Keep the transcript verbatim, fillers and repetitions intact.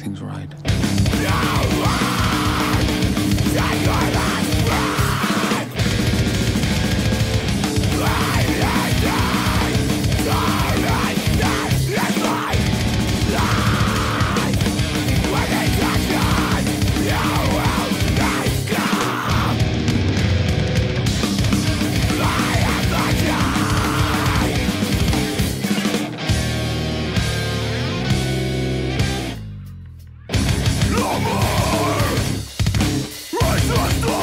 things right. No more! It's